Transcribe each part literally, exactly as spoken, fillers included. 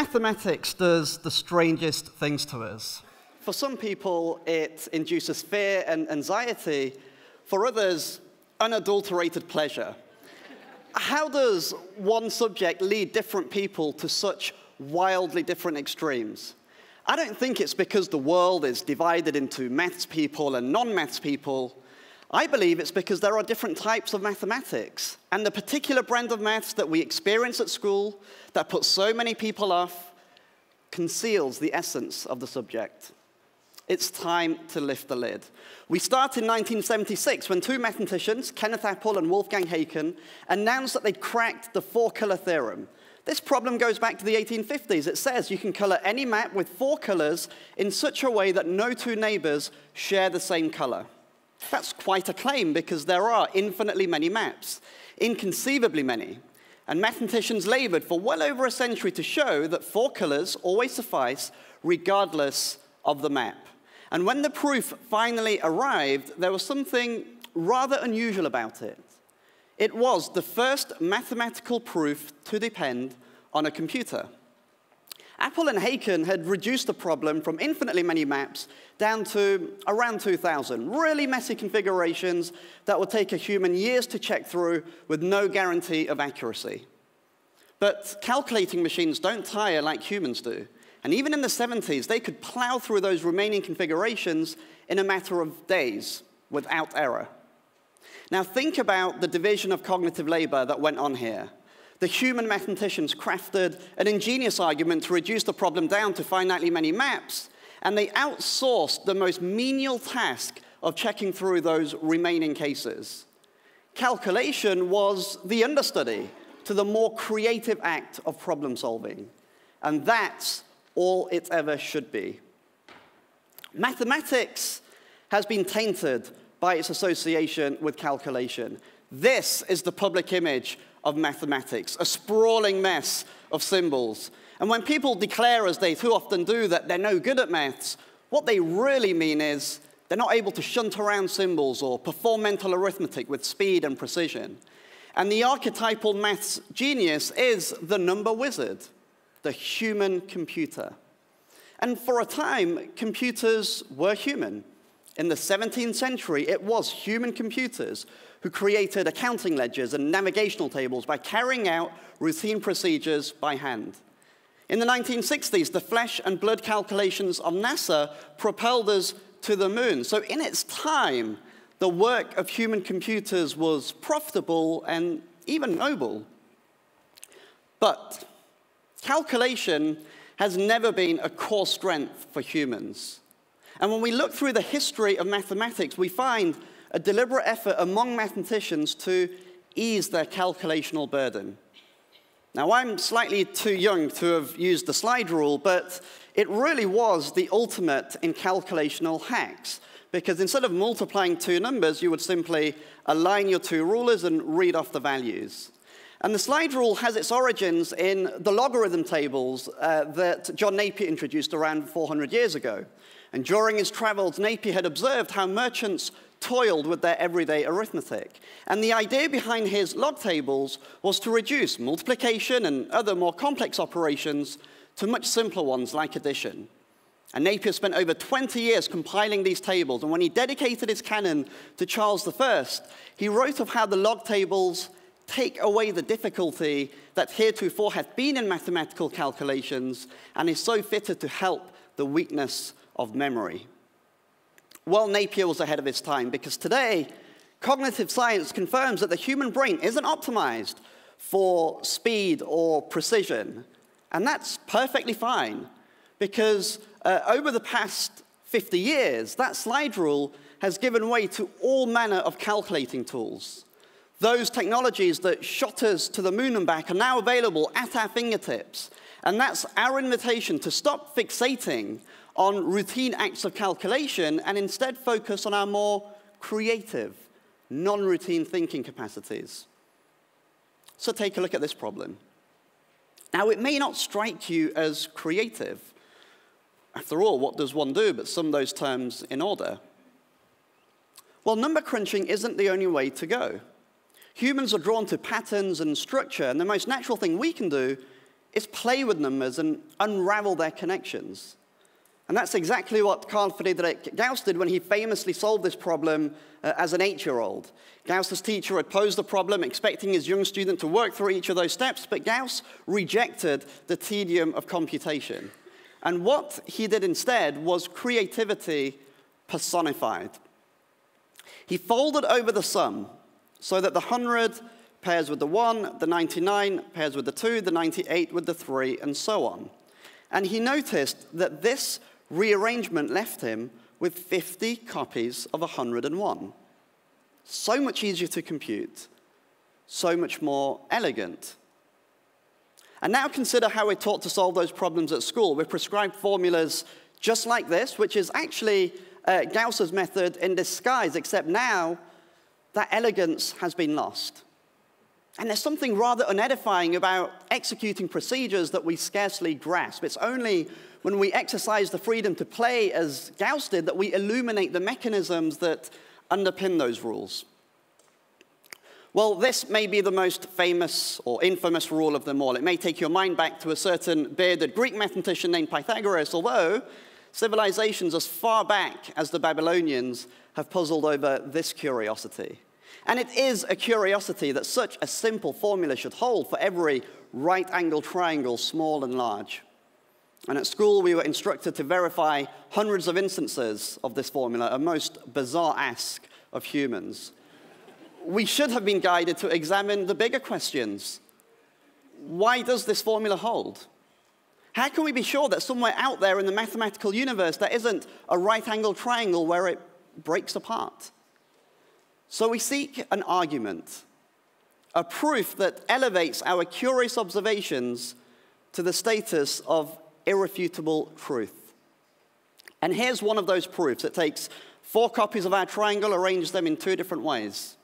mathematics does the strangest things to us. For some people, it induces fear and anxiety. For others, unadulterated pleasure. How does one subject lead different people to such wildly different extremes? I don't think it's because the world is divided into maths people and non-maths people. I believe it's because there are different types of mathematics, and the particular brand of maths that we experience at school that puts so many people off conceals the essence of the subject. It's time to lift the lid. We start in nineteen seventy-six when two mathematicians, Kenneth Appel and Wolfgang Haken, announced that they'd cracked the four-color theorem. This problem goes back to the eighteen fifties. It says you can color any map with four colors in such a way that no two neighbors share the same color. That's quite a claim because there are infinitely many maps, inconceivably many. And mathematicians labored for well over a century to show that four colors always suffice regardless of the map. And when the proof finally arrived, there was something rather unusual about it. It was the first mathematical proof to depend on a computer. Appel and Haken had reduced the problem from infinitely many maps down to around two thousand. Really messy configurations that would take a human years to check through with no guarantee of accuracy. But calculating machines don't tire like humans do. And even in the seventies, they could plow through those remaining configurations in a matter of days without error. Now think about the division of cognitive labor that went on here. The human mathematicians crafted an ingenious argument to reduce the problem down to finitely many maps, and they outsourced the most menial task of checking through those remaining cases. Calculation was the understudy to the more creative act of problem solving, and that's all it ever should be. Mathematics has been tainted by its association with calculation. This is the public image of mathematics, a sprawling mess of symbols. And when people declare, as they too often do, that they're no good at maths, what they really mean is they're not able to shunt around symbols or perform mental arithmetic with speed and precision. And the archetypal maths genius is the number wizard, the human computer. And for a time, computers were human. In the seventeenth century, it was human computers who created accounting ledgers and navigational tables by carrying out routine procedures by hand. In the nineteen sixties, the flesh and blood calculations of NASA propelled us to the moon. So in its time, the work of human computers was profitable and even noble. But calculation has never been a core strength for humans. And when we look through the history of mathematics, we find a deliberate effort among mathematicians to ease their calculational burden. Now, I'm slightly too young to have used the slide rule, but it really was the ultimate in calculational hacks, because instead of multiplying two numbers, you would simply align your two rulers and read off the values. And the slide rule has its origins in the logarithm tables uh, that John Napier introduced around four hundred years ago. And during his travels, Napier had observed how merchants toiled with their everyday arithmetic. And the idea behind his log tables was to reduce multiplication and other more complex operations to much simpler ones like addition. And Napier spent over twenty years compiling these tables. And when he dedicated his canon to Charles the First, he wrote of how the log tables take away the difficulty that heretofore had been in mathematical calculations and is so fitted to help the weakness of memory. Well, Napier was ahead of his time, because today, cognitive science confirms that the human brain isn't optimized for speed or precision. And that's perfectly fine, because uh, over the past fifty years, that slide rule has given way to all manner of calculating tools. Those technologies that shot us to the moon and back are now available at our fingertips. And that's our invitation to stop fixating on routine acts of calculation and instead focus on our more creative, non-routine thinking capacities. So take a look at this problem. Now, it may not strike you as creative. After all, what does one do but sum those terms in order? Well, number crunching isn't the only way to go. Humans are drawn to patterns and structure, and the most natural thing we can do is play with numbers and unravel their connections. And that's exactly what Carl Friedrich Gauss did when he famously solved this problem uh, as an eight-year-old. Gauss's teacher had posed the problem, expecting his young student to work through each of those steps, but Gauss rejected the tedium of computation. And what he did instead was creativity personified. He folded over the sum so that the hundred pairs with the one, the ninety-nine pairs with the two, the ninety-eight with the three, and so on. And he noticed that this rearrangement left him with fifty copies of one hundred and one. So much easier to compute, so much more elegant. And now consider how we're taught to solve those problems at school. We're prescribed formulas just like this, which is actually uh, Gauss's method in disguise, except now that elegance has been lost. And there's something rather unedifying about executing procedures that we scarcely grasp. It's only when we exercise the freedom to play, as Gauss did, that we illuminate the mechanisms that underpin those rules. Well, this may be the most famous or infamous rule of them all. It may take your mind back to a certain bearded Greek mathematician named Pythagoras, although civilizations as far back as the Babylonians have puzzled over this curiosity. And it is a curiosity that such a simple formula should hold for every right-angled triangle, small and large. And at school, we were instructed to verify hundreds of instances of this formula, a most bizarre ask of humans. We should have been guided to examine the bigger questions. Why does this formula hold? How can we be sure that somewhere out there in the mathematical universe there isn't a right-angled triangle where it breaks apart? So we seek an argument, a proof that elevates our curious observations to the status of irrefutable truth. And here's one of those proofs. It takes four copies of our triangle, arranges them in two different ways.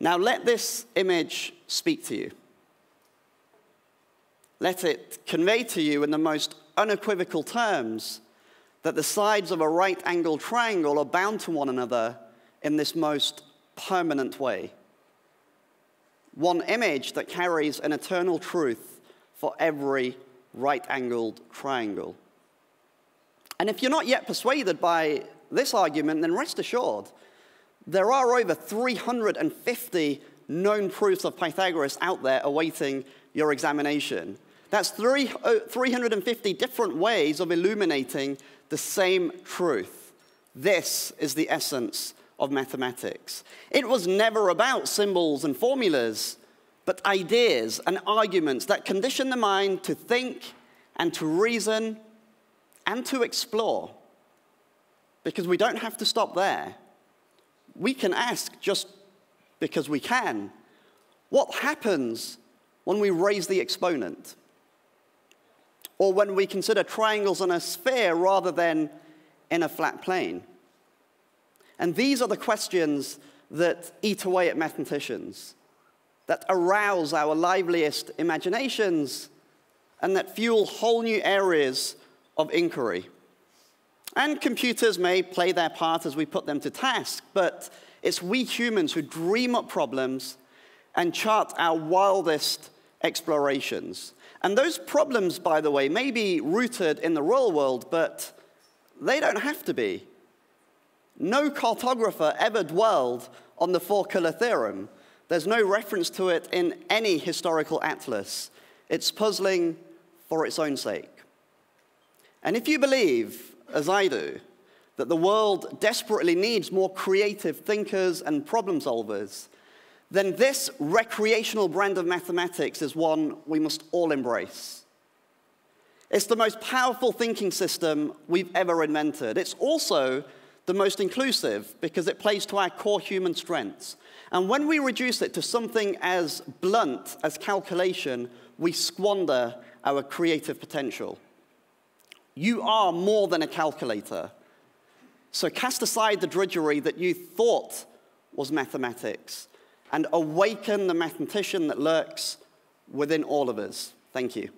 Now let this image speak to you. Let it convey to you in the most unequivocal terms that the sides of a right-angled triangle are bound to one another in this most permanent way. One image that carries an eternal truth for every right-angled triangle. And if you're not yet persuaded by this argument, then rest assured, there are over three hundred fifty known proofs of Pythagoras out there awaiting your examination. That's three hundred fifty different ways of illuminating the same truth. This is the essence of mathematics. It was never about symbols and formulas, but ideas and arguments that condition the mind to think and to reason and to explore. Because we don't have to stop there. We can ask, just because we can, what happens when we raise the exponent? Or when we consider triangles on a sphere rather than in a flat plane? And these are the questions that eat away at mathematicians, that arouse our liveliest imaginations, and that fuel whole new areas of inquiry. And computers may play their part as we put them to task, but it's we humans who dream up problems and chart our wildest explorations. And those problems, by the way, may be rooted in the real world, but they don't have to be. No cartographer ever dwelled on the four-color theorem. There's no reference to it in any historical atlas. It's puzzling for its own sake. And if you believe, as I do, that the world desperately needs more creative thinkers and problem solvers, then this recreational brand of mathematics is one we must all embrace. It's the most powerful thinking system we've ever invented. It's also the most inclusive, because it plays to our core human strengths. And when we reduce it to something as blunt as calculation, we squander our creative potential. You are more than a calculator. So cast aside the drudgery that you thought was mathematics and awaken the mathematician that lurks within all of us. Thank you.